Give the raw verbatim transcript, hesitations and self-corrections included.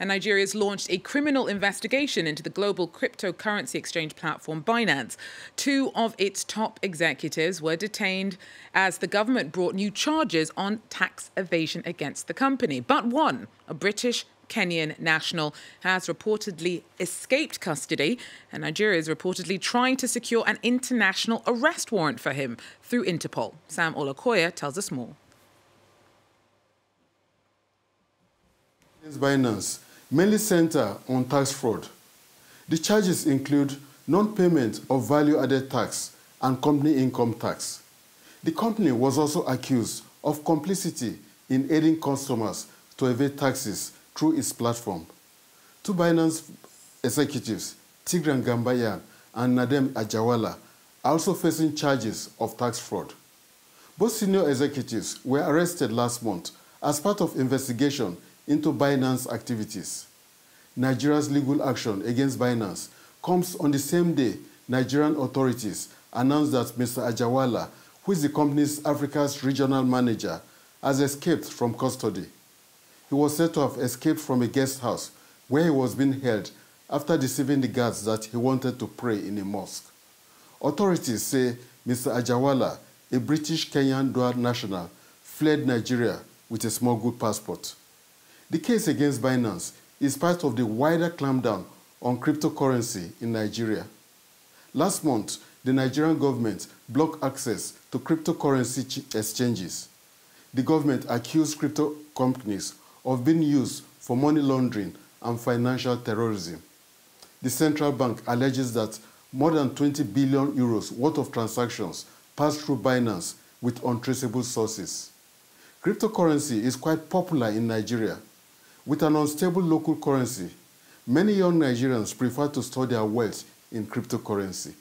and Nigeria's launched a criminal investigation into the global cryptocurrency exchange platform Binance. Two of its top executives were detained as the government brought new charges on tax evasion against the company. But one, a British Kenyan national, has reportedly escaped custody, and Nigeria is reportedly trying to secure an international arrest warrant for him through Interpol. Sam Olukoya tells us more. Binance mainly centre on tax fraud. The charges include non-payment of value-added tax and company income tax. The company was also accused of complicity in aiding customers to evade taxes through its platform. Two Binance executives, Tigran Gambayan and Nadeem Anjarwalla, are also facing charges of tax fraud. Both senior executives were arrested last month as part of investigation into Binance activities. Nigeria's legal action against Binance comes on the same day Nigerian authorities announced that Mister Anjarwalla, who is the company's Africa's regional manager, has escaped from custody. He was said to have escaped from a guest house where he was being held after deceiving the guards that he wanted to pray in a mosque. Authorities say Mister Anjarwalla, a British-Kenyan dual national, fled Nigeria with a smuggled passport. The case against Binance is part of the wider clampdown on cryptocurrency in Nigeria. Last month, the Nigerian government blocked access to cryptocurrency exchanges. The government accused crypto companies of being used for money laundering and financial terrorism. The central bank alleges that more than twenty billion euros worth of transactions passed through Binance with untraceable sources. Cryptocurrency is quite popular in Nigeria. With an unstable local currency, many young Nigerians prefer to store their wealth in cryptocurrency.